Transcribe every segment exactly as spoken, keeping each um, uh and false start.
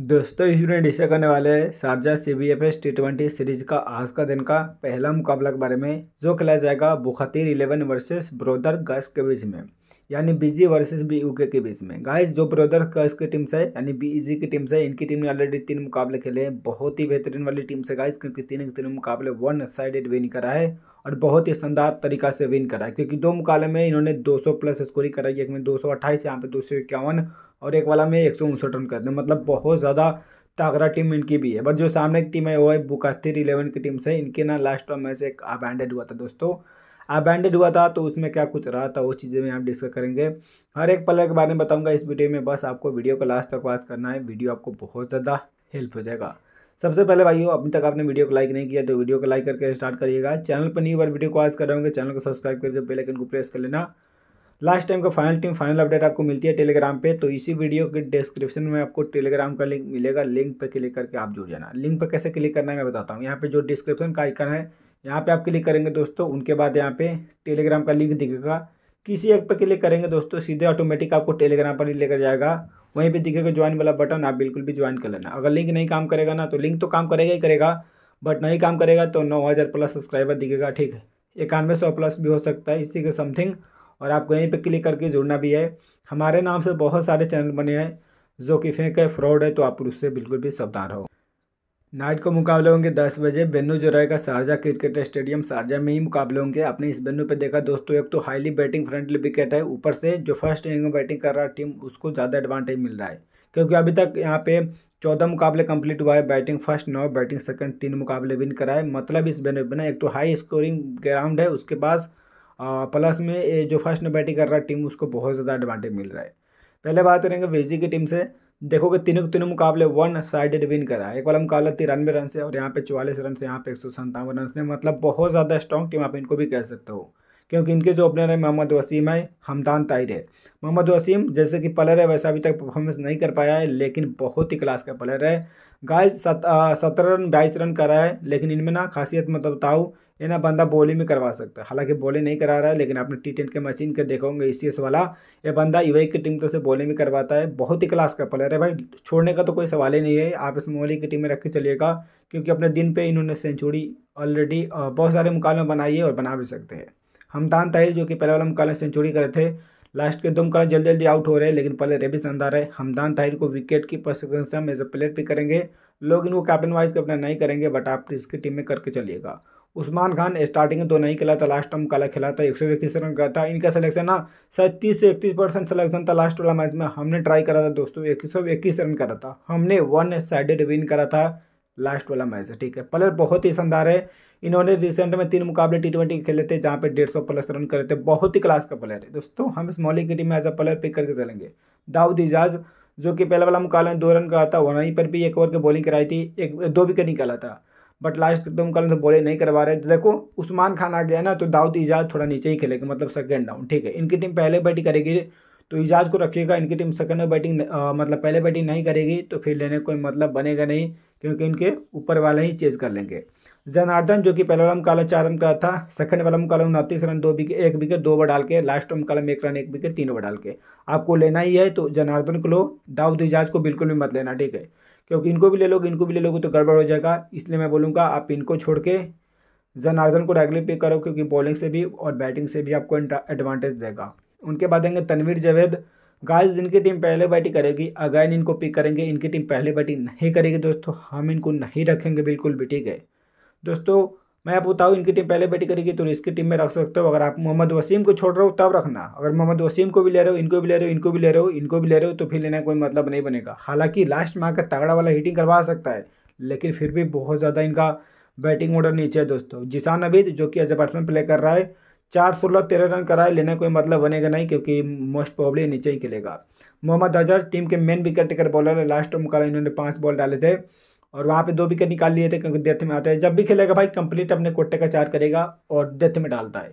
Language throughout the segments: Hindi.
दोस्तों इस वीडियो में डिस्कस करने वाले हैं शारजाह सीबीएफएसटी ट्वेंटी सीरीज का आज का दिन का पहला मुकाबला के बारे में, जो खेला जाएगा बुखातिर इलेवन वर्सेस ब्रदर गैस के बीच में, यानी बीजी वर्सेस बीयूके के बीच में। गाइस जो ब्रदर गैस की टीम से यानी बीजी की टीम से, इनकी टीम ने ऑलरेडी तीन मुकाबले खेले, बहुत ही बेहतरीन वाली टीम से गाइस, क्योंकि तीनों तीनों मुकाबले वन साइडेड विन करा है और बहुत ही शानदार तरीका से विन करा है, क्योंकि दो मुकाबले में इन्होंने दो सौ प्लस स्कोरिंग कराई, एक में दो सौ अट्ठाईस, यहाँ पे दो सौ इक्यावन, और एक वाला में एक सौ उनसठ रन कर दिया। मतलब बहुत ज़्यादा तागड़ा टीम इनकी भी है। बट जो सामने की टीम है वो है बुखातिर इलेवन की टीम से। इनके ना लास्ट में से एक अबैंडेड हुआ था दोस्तों, अबैंडेड हुआ था, तो उसमें क्या कुछ रहा था वो चीज़ें में हम डिस्कस करेंगे, हर एक प्लेयर के बारे में बताऊंगा इस वीडियो में। बस आपको वीडियो को लास्ट तक वॉच करना है, वीडियो आपको बहुत ज़्यादा हेल्प हो जाएगा। सबसे पहले भाइयों, अभी तक आपने वीडियो को लाइक नहीं किया तो वीडियो को लाइक करके स्टार्ट करिएगा। चैनल पर न्यू बार वीडियो को वॉच कर रहे होंगे, चैनल को सब्सक्राइब करके बेल आइकन को प्रेस कर लेना। लास्ट टाइम का फाइनल टीम फाइनल अपडेट आपको मिलती है टेलीग्राम पे, तो इसी वीडियो के डिस्क्रिप्शन में आपको टेलीग्राम का लिंक मिलेगा, लिंक पे क्लिक करके आप जुड़ जाना। लिंक पे कैसे क्लिक करना है मैं बताता हूँ। यहाँ पे जो डिस्क्रिप्शन का आइकन है यहाँ पे आप क्लिक करेंगे दोस्तों, उनके बाद यहाँ पे टेलीग्राम का लिंक दिखेगा, किसी एक पे क्लिक करेंगे दोस्तों सीधे ऑटोमेटिक आपको टेलीग्राम पर लेकर जाएगा। वहीं पर दिखेगा ज्वाइन वाला बटन, आप बिल्कुल भी ज्वाइन कर लेना। अगर लिंक नहीं काम करेगा ना, तो लिंक तो काम करेगा ही करेगा, बट नहीं काम करेगा तो नौ हज़ार प्लस सब्सक्राइबर दिखेगा, ठीक है, इक्यानवे सौ प्लस भी हो सकता है इसी के समथिंग, और आपको यहीं पे क्लिक करके जुड़ना भी है। हमारे नाम से बहुत सारे चैनल बने हैं जो कि फेंक है, फ्रॉड है, तो आप उससे बिल्कुल भी सावधान रहो। नाइट को मुकाबले होंगे दस बजे, वेन्यू जो रहेगा शारजा क्रिकेट स्टेडियम शारजा में ही मुकाबले होंगे। आपने इस वेन्यू पे देखा दोस्तों, एक तो हाईली बैटिंग फ्रेंडली विकेट है, ऊपर से जो फर्स्ट इनिंग में बैटिंग कर रहा है टीम उसको ज़्यादा एडवांटेज मिल रहा है, क्योंकि अभी तक यहाँ पे चौदह मुकाबले कंप्लीट हुआ है, बैटिंग फर्स्ट नौ, बैटिंग सेकेंड तीन मुकाबले विन करा है। मतलब इस वेन्यू पर ना एक तो हाई स्कोरिंग ग्राउंड है, उसके पास प्लस में जो फर्स्ट में बैटिंग कर रहा है टीम उसको बहुत ज़्यादा एडवांटेज मिल रहा है। पहले बात करेंगे बीजी की टीम से, देखोगे तीनों के तीनों मुकाबले वन साइडेड विन करा है। एक वाला मुकाबला तिरानवे रन से और यहाँ पे चौवालीस रन से, यहाँ पे एक सौ संतावन रन से, मतलब बहुत ज़्यादा स्ट्रॉन्ग टीम आप इनको भी कह सकते हो, क्योंकि इनके जो ओपनर है मोहम्मद वसीम है, हमदान ताहिर है। मोहम्मद वसीम जैसे कि प्लेयर है वैसा अभी तक परफॉर्मेंस नहीं कर पाया है, लेकिन बहुत ही क्लास का प्लेयर है गाइस। सत्रह रन बाईस रन करा है, लेकिन इनमें ना खासियत मतलब बताऊँ, ये ना बंदा बॉलिंग में करवा सकता है, हालांकि बॉलिंग नहीं करा रहा है, लेकिन आपने टी टेन के मशीन के देखा होंगे ई सी एस वाला, ये बंदा यूएई की टीम तो से बॉलिंग में करवाता है। बहुत ही क्लास का प्लेयर है भाई, छोड़ने का तो कोई सवाल ही नहीं है, आप इस मोहली की टीम में रख के चलिएगा, क्योंकि अपने दिन पे इन्होंने सेंचुरी ऑलरेडी बहुत सारे मुकाबले में बनाई है और बना भी सकते हैं। हमदान ताहिर जो कि पहले वाला मुकाबले सेंचुरी करे थे, लास्ट के दो मुकाबले जल्दी जल्दी आउट हो रहे हैं, लेकिन प्लेयर ये भी शानदार है। हमदान ताहिर को विकेट की प्रशंसा में एज अ प्लेयर भी करेंगे, लोग इनको कैप्टन वाइज कैप्टन नहीं करेंगे, बट आप इसकी टीम में करके चलिएगा। उस्मान खान स्टार्टिंग में तो नहीं खेला था, लास्ट टाइम काला खेला था, एक सौ इक्कीस रन का था इनका सिलेक्शन ना, शायद तीस से इकतीस परसेंट सिलेक्शन था। लास्ट वाला मैच में हमने ट्राई करा था दोस्तों, एक सौ इक्कीस रन करा था, हमने वन साइडेड विन करा था लास्ट वाला मैच है, ठीक है। प्लेयर बहुत ही शानदार है, इन्होंने रिसेंट में तीन मुकाबले टी ट्वेंटी खेले थे जहाँ पे डेढ़ सौ प्लस रन करे थे, बहुत ही क्लास का प्लेयर है दोस्तों। हम इस मौलिक की टीम में एज अ प्लेयर पिक करके चलेंगे। दाऊद इजाज जो कि पहले वाला मुकाबला में दो रन करा था, वहीं पर भी एक ओवर की बॉलिंग कराई थी, एक दो विकेट निकाला था, बट लास्ट दो मुकाबले से बॉलिंग नहीं करवा रहे। देखो उस्मान खान आ गया ना, तो दाऊद इजाज थोड़ा नीचे ही खेलेगा, मतलब सेकंड डाउन, ठीक है। इनकी टीम पहले बैटिंग करेगी तो इजाज को रखिएगा, इनकी टीम सेकंड में बैटिंग मतलब पहले बैटिंग नहीं करेगी तो फिर लेने कोई मतलब बनेगा नहीं, क्योंकि इनके ऊपर वाले ही चेज कर लेंगे। जनार्दन जो कि पहले वाला मुकाबला चार रन का था, सेकंड वाला मुकाबला उनतीस रन दो विकेट एक विकेट दो ओवर डाल के, लास्ट मुकाबला में एक रन एक विकेट तीन ओवर डाल के, आपको लेना ही है तो जनार्दन को लो, दाऊद इजाज को बिल्कुल भी मत लेना, ठीक है, क्योंकि इनको भी ले लोगे इनको भी ले लोगे तो गड़बड़ हो जाएगा। इसलिए मैं बोलूँगा आप इनको छोड़ के जनार्दन को रेगुलर पे करो, क्योंकि बॉलिंग से भी और बैटिंग से भी आपको एडवांटेज देगा। उनके बाद आएंगे तनवीर जावेद गाइस, जिनकी टीम पहले बैटिंग करेगी, अगैन इनको पिक करेंगे। इनकी टीम पहले बैटिंग नहीं करेगी दोस्तों, हम इनको नहीं रखेंगे बिल्कुल भी, ठीक है दोस्तों। मैं आपको बताऊँ, इनकी टीम पहले बैटिंग करेगी तो इसकी टीम में रख सकते हो। अगर आप मोहम्मद वसीम को छोड़ रहे हो तब रखना, अगर मोहम्मद वसीम को भी ले रहे हो इनको भी ले रहे हो इनको भी ले रहे हो इनको भी ले रहे हो तो फिर लेना कोई मतलब नहीं बनेगा। हालांकि लास्ट में आकर तगड़ा वाला हिटिंग करवा सकता है, लेकिन फिर भी बहुत ज़्यादा इनका बैटिंग ऑर्डर नीचे है दोस्तों। जिशान अबीद जो कि एज ए बैट्समैन प्ले कर रहा है, चार सोलह तेरह रन कराए, लेना कोई मतलब बनेगा नहीं, क्योंकि मोस्ट प्रॉब्ली नीचे ही खेलेगा। मोहम्मद अजहर टीम के मेन विकेट टेकर बॉलर है, लास्ट मुकाबला इन्होंने पाँच बॉल डाले थे और वहाँ पे दो विकेट निकाल लिए थे, क्योंकि डेथ में आता है। जब भी खेलेगा भाई कंप्लीट अपने कोटे का चार करेगा और डेथ में डालता है।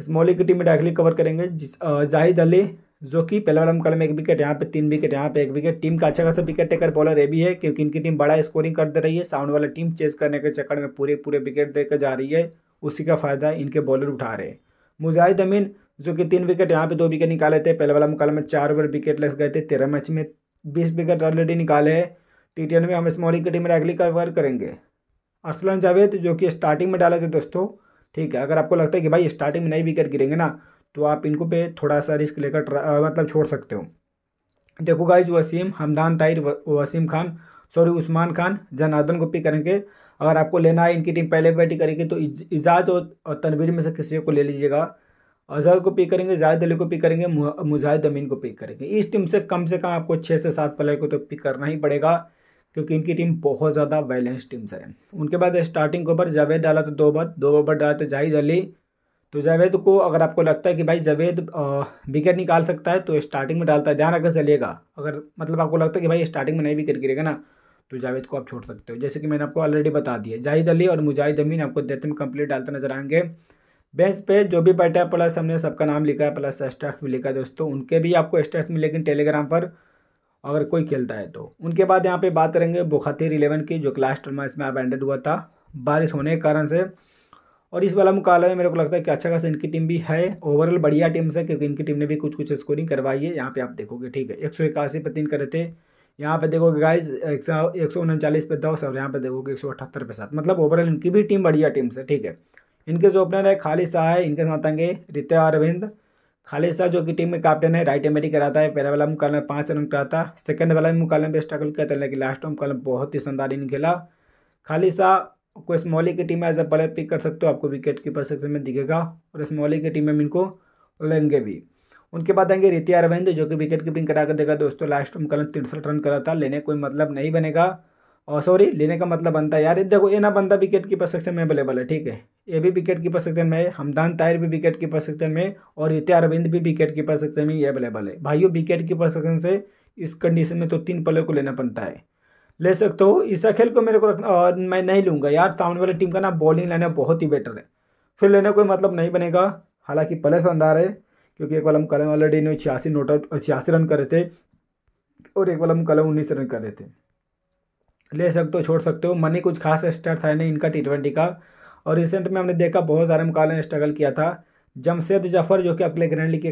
इस मौलिक की टीम में डायरेक्टली कवर करेंगे जाहिद अली जो कि पहले वाला मुकाबले में एक विकेट, यहाँ पे तीन विकेट, यहाँ पे एक विकेट, टीम का अच्छा खासा विकेट टेकर बॉलर ये भी है, क्योंकि इनकी टीम बड़ा स्कोरिंग कर दे रही है। साउंड वाला टीम चेस करने के चक्कर में पूरे पूरे विकेट देकर जा रही है, उसी का फ़ायदा इनके बॉलर उठा रहे हैं। मुजाहिद अमीन जो कि तीन विकेट, यहाँ पे दो विकेट निकाले थे, पहले वाला मुकाबले में चार ओवर विकेट लग गए थे, तेरह मैच में बीस विकेट ऑलरेडी निकाले हैं। टी ट्वेंटी में हम स्मॉल विकेट में रैगली कवर करेंगे। अरसलान जावेद जो कि स्टार्टिंग में डाले थे दोस्तों, ठीक है, अगर आपको लगता है कि भाई स्टार्टिंग में नई विकेट गिरेंगे ना तो आप इनको पे थोड़ा सा रिस्क लेकर मतलब छोड़ सकते हो। देखो गाइज, वसीम, हमदान ताहिर, वसीम खान सॉरी उस्मान खान, जनार्दन को पिक करेंगे। अगर आपको लेना है इनकी टीम पहले बैटिंग करेगी तो इज, इजाज़ और तनवीर में से किसी को ले लीजिएगा। अजहर को पिक करेंगे, जाहिद अली को पिक करेंगे, मुजाहिद अमीन को पिक करेंगे। इस टीम से कम से कम आपको छः से सात प्लेयर को तो पिक करना ही पड़ेगा क्योंकि इनकी टीम बहुत ज़्यादा बैलेंस टीम है। उनके बाद स्टार्टिंग ओवर जावेद डाला तो दो ओवर दो ओवर डाला तो जाहिद अली। तो जावेद को अगर आपको लगता है कि भाई जावेद विकेट निकाल सकता है तो स्टार्टिंग में डालता है, ध्यान रखकर चलिएगा। अगर मतलब आपको लगता है कि भाई स्टार्टिंग में नहीं विकेट गिरेगा ना तो जावेद को आप छोड़ सकते हो, जैसे कि मैंने आपको ऑलरेडी बता दिया। जाहिद अली और मुजाहिद अमीन आपको डेथ में कंप्लीट डालते नजर आएंगे। बेंच पे जो भी बैठा है प्लस हमने सबका नाम लिखा है, प्लस स्टार्स भी लिखा है दोस्तों, उनके भी आपको स्टार्स में, लेकिन टेलीग्राम पर अगर कोई खेलता है तो। उनके बाद यहाँ पे बात करेंगे बुखातिर इलेवन की, जो क्लास टर्माइस में अबैंडेड हुआ था बारिश होने के कारण से, और इस वाला मुकाबला में मेरे को लगता है कि अच्छा खासा इनकी टीम भी है, ओवरऑल बढ़िया टीम से, क्योंकि इनकी टीम ने भी कुछ कुछ स्कोरिंग करवाई है। यहाँ पे आप देखोगे, ठीक है, एक सौ इक्यासी पे तीन करे थे, यहाँ पे देखोगे गाइज एक सौ एक सौ उनचालीस पे दस, और यहाँ पे देखोगे एक सौ अठहत्तर पे सात, मतलब ओवरऑल इनकी भी टीम बढ़िया टीम से, ठीक है। इनके जो ओपनर है खालिशा है, इनके साथ आएंगे रित्या अरविंद। खालिशा जो कि टीम में कैप्टन है, राइट हैंड बैटिंग कराता है, पहला वाला मुकाबला में पाँच रन कराता, सेकंड वाला मुकाबला में स्ट्रगल करता है लेकिन लास्ट मुकाबला बहुत ही शानदार इन खेला। खालिशा को स्मॉली की टीम में एज अ प्लेयर पिक कर सकते हो, आपको विकेट कीपर सेक्शन में दिखेगा और स्मॉली की टीम में इनको लेंगे भी। उनके बाद आएंगे रीतिया अरविंद जो कि विकेट कीपिंग करा कर देगा दोस्तों, लास्ट मुकाबला में तिरसठ रन करा था, लेने कोई मतलब नहीं बनेगा, और सॉरी लेने का मतलब बनता है यार, देखो ये ना बनता विकेट कीपर सेक्शन में अवेलेबल है, ठीक है, ये भी विकेट कीपर सेक्शन में है, हमदान ताहिर भी विकेट कीपर सेक्शन में और रित्या अरविंद भी विकेट कीपर सेक्शन में ही अवेलेबल है। भाइयों विकेट कीपर सेक्शन से इस कंडीशन में तो तीन प्लेयर को लेना पड़ता है, ले सकते हो। इस खेल को मेरे को रखना, और मैं नहीं लूँगा यार, सामने वाली टीम का ना बॉलिंग लाइनअप बहुत ही बेटर है, फिर लेने कोई मतलब नहीं बनेगा। हालाँकि प्लेयर शानदार है क्योंकि एक वाला हम कलम ऑलरेडी ने छियासी नोट आउट छियासी रन करे थे और एक वाला हम कलम उन्नीस रन करे थे, ले सकते हो छोड़ सकते हो। मनी कुछ खास स्टार्ट है नहीं इनका टी ट्वेंटी का, और रिसेंट में हमने देखा बहुत सारे मुकाबले में स्ट्रगल किया था। जमशेद जफर जो कि अगले ग्रैंड लीग के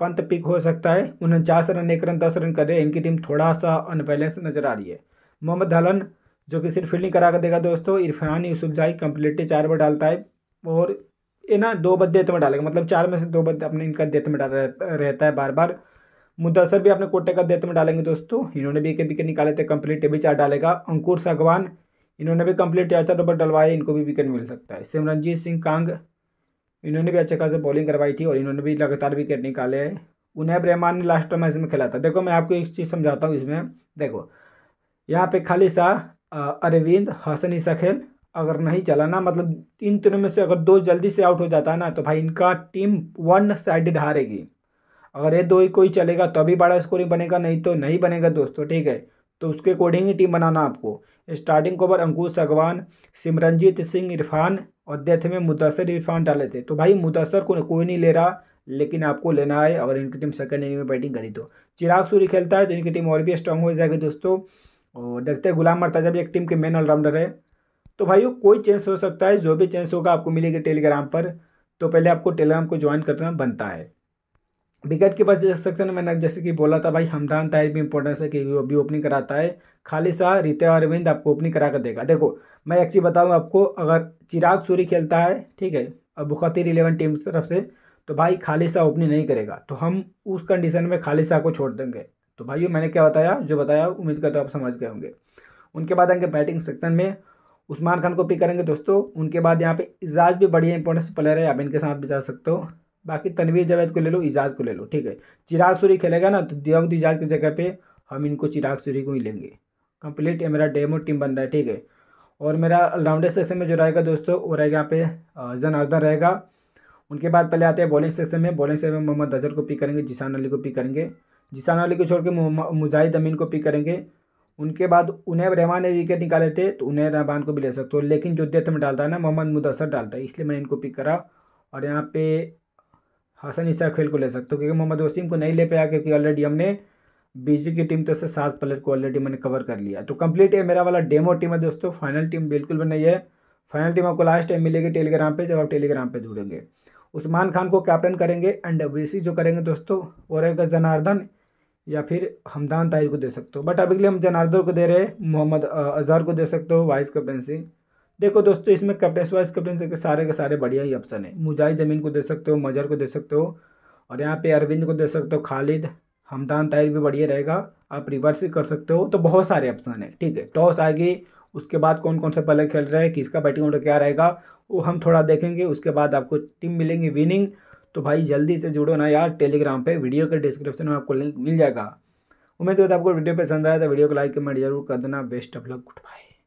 पंत पिक हो सकता है, उनचास रन एक रन दस रन कर रहे हैं, इनकी टीम थोड़ा सा अनबैलेंस नजर आ रही है। मोहम्मद हलन जो कि सिर्फ फील्डिंग करा कर देगा दोस्तों। इरफान यूसुफ जाई कंप्लीटली चार बार डालता है और ये ना दो बद डेथ में डालेगा, मतलब चार में से दो बद अपने इनका डेथ में डाल रहता है बार बार। मुदसर भी अपने कोटे का डेथ में डालेंगे दोस्तों, इन्होंने भी एक विकेट निकाले थे, कंप्लीट भी चार डालेगा। अंकुर सांगवान इन्होंने भी कंप्लीट चार चार ओवर डलवाए, इनको भी विकेट मिल सकता है। सिमरनजीत सिंह कांग इन्होंने भी अच्छे खासे बॉलिंग करवाई थी और इन्होंने भी लगातार विकेट निकाले हैं। उनब रहमान ने लास्ट मैच में खेला था। देखो मैं आपको एक चीज़ समझाता हूँ इसमें, देखो यहाँ पे खालिशा अरविंद हसन ईशा खेल अगर नहीं चला ना, मतलब इन तीनों में से अगर दो जल्दी से आउट हो जाता है ना तो भाई इनका टीम वन साइडेड हारेगी। अगर ये दो ही कोई चलेगा तो अभी बड़ा स्कोरिंग बनेगा, नहीं तो नहीं बनेगा दोस्तों, ठीक है। तो उसके अकॉर्डिंग ही टीम बनाना आपको। स्टार्टिंग ओवर अंकुश सांगवान, सिमरनजीत सिंह, इरफान और डेथ में मुदसर इरफान डाले थे, तो भाई मुदसर को कोई नहीं ले रहा लेकिन आपको लेना है अगर इनकी टीम सेकंड इनिंग में बैटिंग करी तो। चिराग सूरी खेलता है तो इनकी टीम और भी स्ट्रांग हो जाएगी दोस्तों। और देखते हैं गुलाम मोर्तज़ा भी एक टीम के मेन ऑलराउंडर है। तो भाई कोई चेंज हो सकता है, जो भी चेंज होगा आपको मिलेगा टेलीग्राम पर, तो पहले आपको टेलीग्राम को ज्वाइन करना बनता है। विकेट के पास सेक्शन मैंने जैसे कि बोला था भाई, हमदान ताहिर भी इंपॉर्टेंस है क्योंकि वो भी ओपनिंग कराता है। खालिशा रित्या अरविंद आपको ओपनिंग करा कर देगा। देखो मैं एक चीज़ बताऊँ आपको, अगर चिराग सूरी खेलता है, ठीक है, और बुखातिर इलेवन टीम की तरफ से, तो भाई खालिशा ओपनिंग नहीं करेगा, तो हम उस कंडीशन में खालिशा को छोड़ देंगे। तो भाई मैंने क्या बताया, जो बताया उम्मीद करता हूँ आप समझ गए होंगे। उनके बाद आएंगे बैटिंग सेक्शन में, उस्मान खान को पिक करेंगे दोस्तों। उनके बाद यहाँ पे इजाज़ भी बढ़िया इंपॉर्टेंस प्लेयर है, आप इनके साथ भी जा सकते हो। बाकी तनवीर जावेद को ले लो, इजाज़ को ले लो, ठीक है। चिराग सूरी खेलेगा ना तो दाऊद इजाज़ की जगह पे हम इनको चिराग सूरी को ही लेंगे। कंप्लीट मेरा डेमो टीम बन रहा है, ठीक है। और मेरा ऑलराउंडर सेक्शन में जो रहेगा दोस्तों वो रहेगा यहाँ पे जनार्दन रहेगा। उनके बाद पहले आते हैं बॉलिंग सेक्शन में। बॉलिंग सेक्शन में मोहम्मद अजहर को पिक करेंगे, जिशान अली को पिक करेंगे, जिशान अली को छोड़ के मुजाहिद अमीन को पिक करेंगे। उनके बाद उनब रहमान ने विकेट निकाले थे तो उनब रहमान को भी ले सकते हो, लेकिन जो डेथ में डालता है ना मोहम्मद मुदसर डालता है, इसलिए मैंने इनको पिक करा। और यहाँ पे हसन ईशा खेल को ले सकते हो क्योंकि मोहम्मद वसीम को नहीं ले पाया क्योंकि ऑलरेडी हमने बीजी की टीम तो से सात प्लेयर को ऑलरेडी मैंने कवर कर लिया। तो कंप्लीट है मेरा वाला डेमो टीम है दोस्तों, फाइनल टीम बिल्कुल भी नहीं है। फाइनल टीम आपको लास्ट टाइम मिलेगी टेलीग्राम पे, जब आप टेलीग्राम पे जुड़ेंगे। उस्मान खान को कैप्टन करेंगे एंड वीसी जो करेंगे दोस्तों वो रहेगा जनार्दन, या फिर हमदान ताहिर को दे सकते हो। बट अभी के लिए हम जनार्दन को दे रहे हैं, मोहम्मद अजहर को दे सकते हो वाइस कैप्टनसी। देखो दोस्तों इसमें कैप्टन वाइस कैप्टनसी के सारे के सारे बढ़िया ही ऑप्शन है। मुजाहिद अमीन को दे सकते हो, मजहर को दे सकते हो और यहाँ पे अरविंद को दे सकते हो, खालिद, हमदान ताहिर भी बढ़िया रहेगा। आप रिवर्स भी कर सकते हो, तो बहुत सारे ऑप्शन है। ठीक है, टॉस आएगी, उसके बाद कौन कौन से पहले खेल रहे हैं, किसका बैटिंग ऑर्डर क्या रहेगा वो हम थोड़ा देखेंगे। उसके बाद आपको टीम मिलेंगी विनिंग। तो भाई जल्दी से जुड़ो ना यार, टेलीग्राम पे वीडियो के डिस्क्रिप्शन में आपको लिंक मिल जाएगा। उम्मीद है तो आपको वीडियो पसंद आया था, वीडियो को लाइक कमेंट जरूर कर देना। Best of luck, good bye.